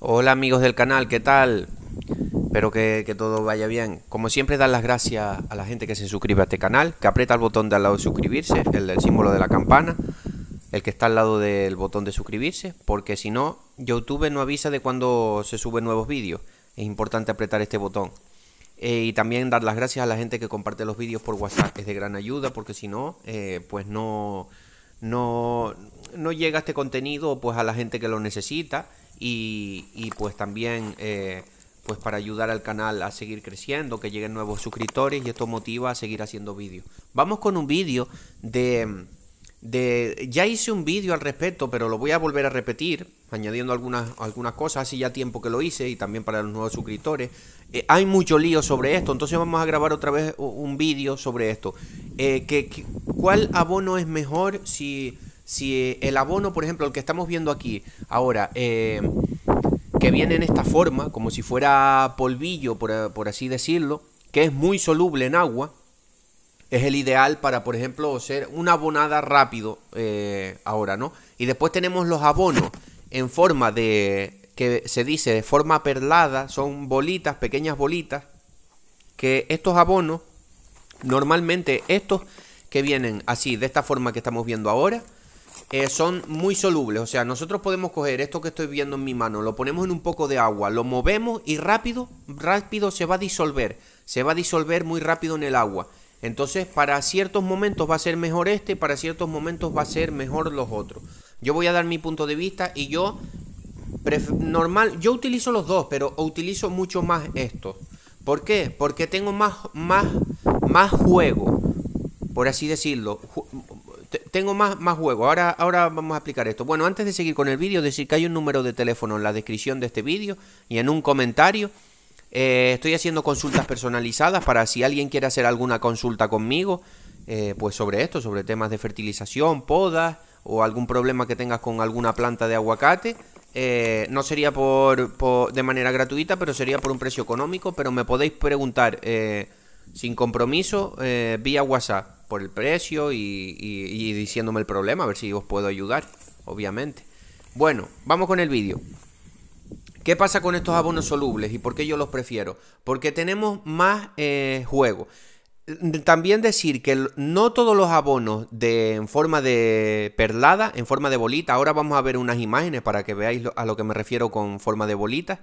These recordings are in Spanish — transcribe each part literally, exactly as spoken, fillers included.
Hola amigos del canal, ¿qué tal? Espero que, que todo vaya bien. Como siempre, dar las gracias a la gente que se suscribe a este canal, que aprieta el botón de al lado de suscribirse, el del símbolo de la campana, el que está al lado del botón de suscribirse, porque si no, YouTube no avisa de cuando se suben nuevos vídeos. Es importante apretar este botón. Eh, y también dar las gracias a la gente que comparte los vídeos por WhatsApp, es de gran ayuda, porque si no, eh, pues no, no, no llega este contenido pues a la gente que lo necesita. Y, y pues también eh, pues para ayudar al canal a seguir creciendo, que lleguen nuevos suscriptores, y esto motiva a seguir haciendo vídeos. Vamos con un vídeo de, de... Ya hice un vídeo al respecto, pero lo voy a volver a repetir, añadiendo algunas, algunas cosas. Hace ya tiempo que lo hice, y también para los nuevos suscriptores. Eh, hay mucho lío sobre esto, entonces vamos a grabar otra vez un vídeo sobre esto. Eh, que, que, ¿Cuál abono es mejor si... Si el abono, por ejemplo, el que estamos viendo aquí ahora, eh, que viene en esta forma, como si fuera polvillo, por, por así decirlo, que es muy soluble en agua, es el ideal para, por ejemplo, hacer una abonada rápido eh, ahora, ¿no? Y después tenemos los abonos en forma de, que se dice de forma perlada, son bolitas, pequeñas bolitas, que estos abonos, normalmente estos que vienen así, de esta forma que estamos viendo ahora, Eh, son muy solubles. O sea, nosotros podemos coger esto que estoy viendo en mi mano, lo ponemos en un poco de agua, lo movemos y rápido, rápido se va a disolver. Se va a disolver muy rápido en el agua. Entonces, para ciertos momentos va a ser mejor este, para ciertos momentos va a ser mejor los otros. Yo voy a dar mi punto de vista y yo, normal, yo utilizo los dos, pero utilizo mucho más estos. ¿Por qué? Porque tengo más, más, más juego, por así decirlo. Tengo más, más juego, ahora, ahora vamos a explicar esto. Bueno, antes de seguir con el vídeo, decir que hay un número de teléfono en la descripción de este vídeo y en un comentario. eh, Estoy haciendo consultas personalizadas para si alguien quiere hacer alguna consulta conmigo, eh, pues sobre esto, sobre temas de fertilización, podas o algún problema que tengas con alguna planta de aguacate. eh, No sería por, por, de manera gratuita, pero sería por un precio económico. Pero me podéis preguntar eh, sin compromiso, eh, vía WhatsApp, por el precio y, y, y diciéndome el problema, a ver si os puedo ayudar, obviamente. Bueno, vamos con el vídeo. ¿Qué pasa con estos abonos solubles y por qué yo los prefiero? Porque tenemos más eh, juego. También decir que no todos los abonos de, en forma de perlada, en forma de bolita, ahora vamos a ver unas imágenes para que veáis lo, a lo que me refiero con forma de bolitas.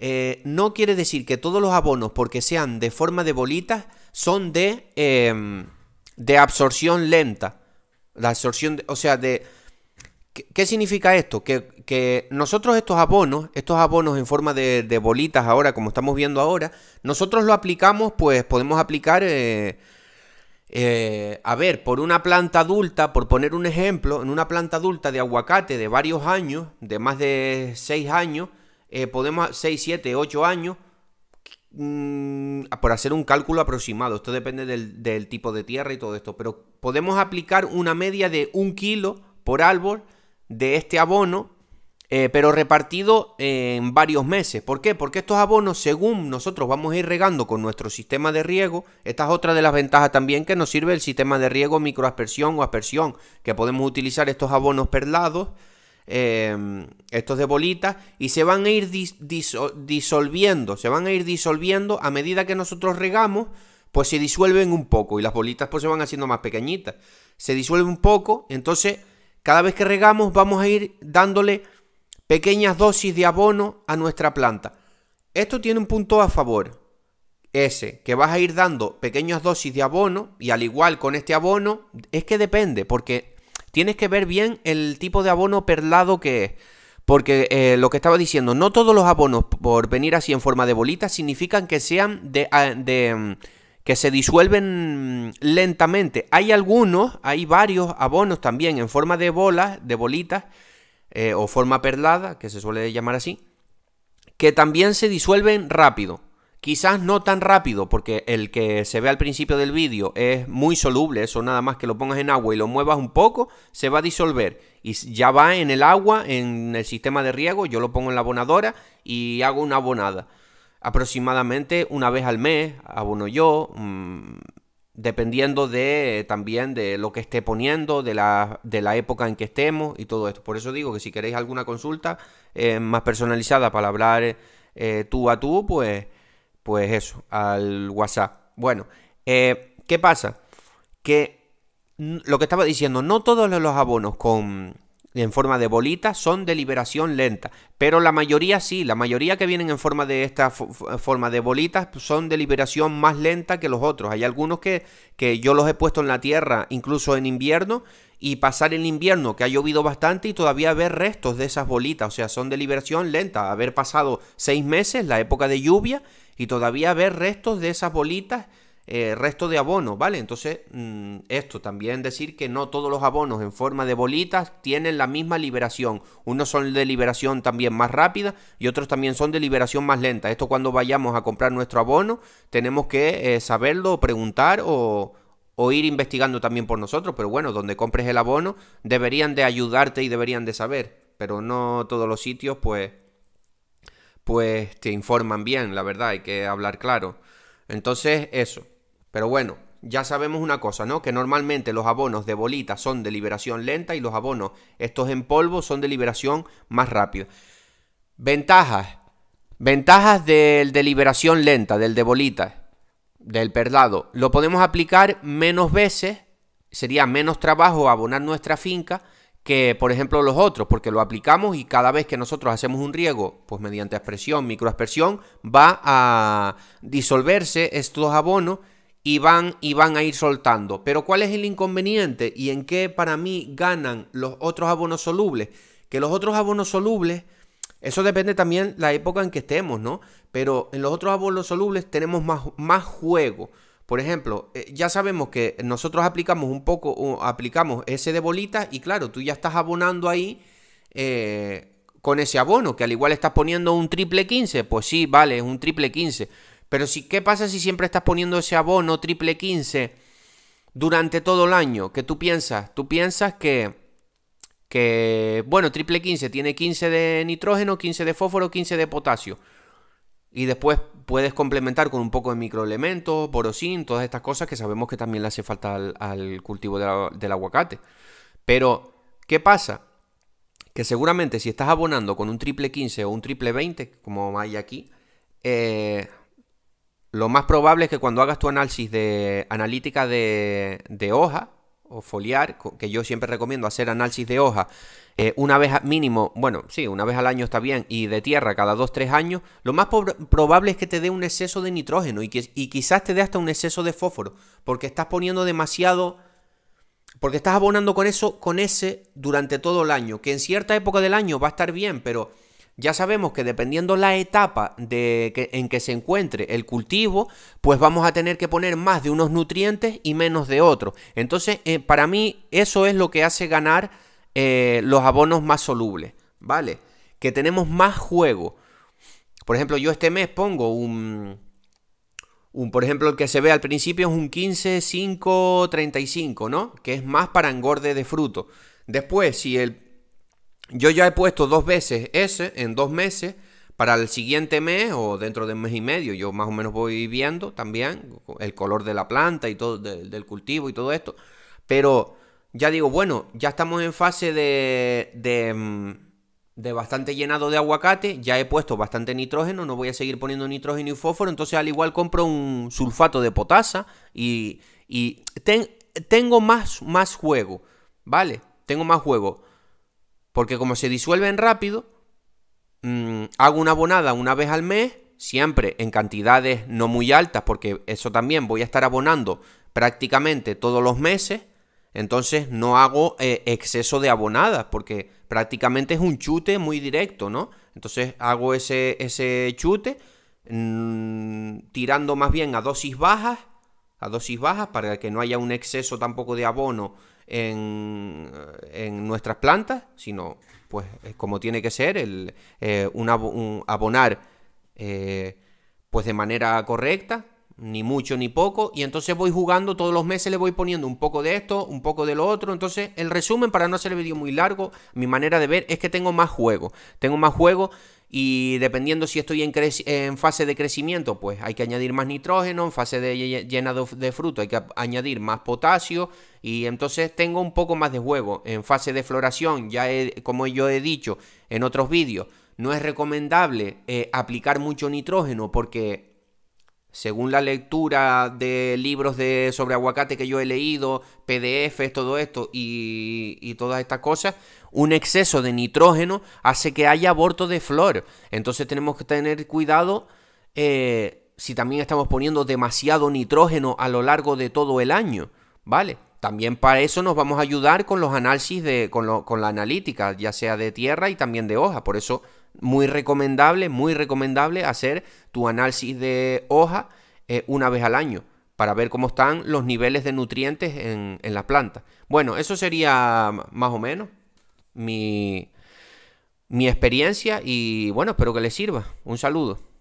Eh, no quiere decir que todos los abonos, porque sean de forma de bolitas, son de... Eh, de absorción lenta. La absorción, de, o sea, de... ¿Qué, qué significa esto? Que, que nosotros estos abonos, estos abonos en forma de, de bolitas ahora, como estamos viendo ahora, nosotros lo aplicamos, pues podemos aplicar... Eh, eh, a ver, por una planta adulta, por poner un ejemplo, en una planta adulta de aguacate de varios años, de más de seis años, eh, podemos... seis, siete, ocho años... por hacer un cálculo aproximado, esto depende del, del tipo de tierra y todo esto, pero podemos aplicar una media de un kilo por árbol de este abono, eh, pero repartido eh, en varios meses. ¿Por qué? Porque estos abonos, según nosotros vamos a ir regando con nuestro sistema de riego, esta es otra de las ventajas también que nos sirve el sistema de riego microaspersión o aspersión, que podemos utilizar estos abonos perlados, Eh, estos de bolitas, y se van a ir dis diso disolviendo, se van a ir disolviendo a medida que nosotros regamos, pues se disuelven un poco y las bolitas pues se van haciendo más pequeñitas, se disuelven un poco. Entonces cada vez que regamos vamos a ir dándole pequeñas dosis de abono a nuestra planta. Esto tiene un punto a favor, ese, que vas a ir dando pequeñas dosis de abono, y al igual con este abono, es que depende, porque tienes que ver bien el tipo de abono perlado que es. Porque eh, lo que estaba diciendo, no todos los abonos por venir así en forma de bolitas significan que sean de, de que se disuelven lentamente. Hay algunos, hay varios abonos también en forma de bolas, de bolitas, eh, o forma perlada, que se suele llamar así, que también se disuelven rápido. Quizás no tan rápido, porque el que se ve al principio del vídeo es muy soluble. Eso nada más que lo pongas en agua y lo muevas un poco, se va a disolver. Y ya va en el agua, en el sistema de riego. Yo lo pongo en la abonadora y hago una abonada. Aproximadamente una vez al mes abono yo. dependiendo de también de lo que esté poniendo, de la, de la época en que estemos y todo esto. Por eso digo que si queréis alguna consulta eh, más personalizada para hablar eh, tú a tú, pues, pues eso, al WhatsApp. Bueno, eh, ¿qué pasa? Que lo que estaba diciendo, no todos los abonos con... en forma de bolitas son de liberación lenta, pero la mayoría sí, la mayoría que vienen en forma de esta forma de bolitas son de liberación más lenta que los otros. Hay algunos que, que yo los he puesto en la tierra incluso en invierno y pasar el invierno que ha llovido bastante y todavía ver restos de esas bolitas, o sea, son de liberación lenta, haber pasado seis meses, la época de lluvia y todavía ver restos de esas bolitas. Eh, resto de abono, ¿vale? Entonces mmm, esto también decir que no todos los abonos en forma de bolitas tienen la misma liberación. Unos son de liberación también más rápida y otros también son de liberación más lenta. Esto cuando vayamos a comprar nuestro abono tenemos que eh, saberlo, preguntar o, o ir investigando también por nosotros. Pero bueno, donde compres el abono deberían de ayudarte y deberían de saber, pero no todos los sitios pues, pues te informan bien, la verdad, hay que hablar claro. Entonces eso. Pero bueno, ya sabemos una cosa, ¿no? Que normalmente los abonos de bolita son de liberación lenta y los abonos estos en polvo son de liberación más rápida. Ventajas. Ventajas del de liberación lenta, del de bolita, del perlado. Lo podemos aplicar menos veces, sería menos trabajo abonar nuestra finca que, por ejemplo, los otros, porque lo aplicamos y cada vez que nosotros hacemos un riego, pues mediante aspersión, microaspersión, va a disolverse estos abonos. Y van, y van a ir soltando. Pero ¿cuál es el inconveniente? ¿Y en qué para mí ganan los otros abonos solubles? Que los otros abonos solubles, eso depende también la época en que estemos, ¿no? Pero en los otros abonos solubles tenemos más, más juego. Por ejemplo, eh, ya sabemos que nosotros aplicamos un poco, o aplicamos ese de bolitas y claro, tú ya estás abonando ahí eh, con ese abono, que al igual estás poniendo un triple quince, pues sí, vale, es un triple quince. Pero si, ¿qué pasa si siempre estás poniendo ese abono triple quince durante todo el año? ¿Qué tú piensas? Tú piensas que, que, bueno, triple quince tiene quince de nitrógeno, quince de fósforo, quince de potasio. Y después puedes complementar con un poco de microelementos, borosín, todas estas cosas que sabemos que también le hace falta al, al cultivo de la, del aguacate. Pero, ¿qué pasa? Que seguramente si estás abonando con un triple quince o un triple veinte, como hay aquí, eh... lo más probable es que cuando hagas tu análisis de analítica de, de hoja o foliar, que yo siempre recomiendo hacer análisis de hoja eh, una vez mínimo, bueno, sí, una vez al año está bien, y de tierra cada dos tres años, lo más probable es que te dé un exceso de nitrógeno y, que, y quizás te dé hasta un exceso de fósforo, porque estás poniendo demasiado, porque estás abonando con eso, con ese durante todo el año, que en cierta época del año va a estar bien, pero... ya sabemos que dependiendo la etapa de que, en que se encuentre el cultivo, pues vamos a tener que poner más de unos nutrientes y menos de otros. Entonces, eh, para mí, eso es lo que hace ganar eh, los abonos más solubles, ¿vale? Que tenemos más juego. Por ejemplo, yo este mes pongo un... un por ejemplo, el que se ve al principio es un quince, cinco, treinta y cinco, ¿no? Que es más para engorde de fruto. Después, si el... yo ya he puesto dos veces ese en dos meses, para el siguiente mes o dentro de un mes y medio, yo más o menos voy viendo también el color de la planta y todo de, del cultivo y todo esto, pero ya digo, bueno, ya estamos en fase de, de, de bastante llenado de aguacate, ya he puesto bastante nitrógeno, no voy a seguir poniendo nitrógeno y fósforo, entonces al igual compro un sulfato de potasa y, y ten, tengo más, más juego, ¿vale? Tengo más juego. Porque como se disuelven rápido, mmm, hago una abonada una vez al mes, siempre en cantidades no muy altas, porque eso también voy a estar abonando prácticamente todos los meses, entonces no hago eh, exceso de abonadas, porque prácticamente es un chute muy directo, ¿no? Entonces hago ese, ese chute mmm, tirando más bien a dosis bajas, a dosis bajas para que no haya un exceso tampoco de abono En, en nuestras plantas, sino pues como tiene que ser el, eh, un, ab un abonar eh, pues de manera correcta, ni mucho ni poco, y entonces voy jugando todos los meses, le voy poniendo un poco de esto, un poco de lo otro. Entonces el resumen, para no hacer el vídeo muy largo, mi manera de ver es que tengo más juego, tengo más juego y dependiendo si estoy en, en fase de crecimiento, pues hay que añadir más nitrógeno, en fase de llenado de fruto hay que añadir más potasio, y entonces tengo un poco más de juego. En fase de floración, ya he, como yo he dicho en otros vídeos, no es recomendable eh, aplicar mucho nitrógeno porque, según la lectura de libros de, sobre aguacate que yo he leído, P D Fs, todo esto y, y todas estas cosas, un exceso de nitrógeno hace que haya aborto de flor. Entonces tenemos que tener cuidado eh, si también estamos poniendo demasiado nitrógeno a lo largo de todo el año, ¿vale? También para eso nos vamos a ayudar con los análisis, de, con, lo, con la analítica, ya sea de tierra y también de hoja. Por eso muy recomendable, muy recomendable hacer tu análisis de hoja eh, una vez al año para ver cómo están los niveles de nutrientes en, en las plantas. Bueno, eso sería más o menos mi, mi experiencia y bueno, espero que les sirva. Un saludo.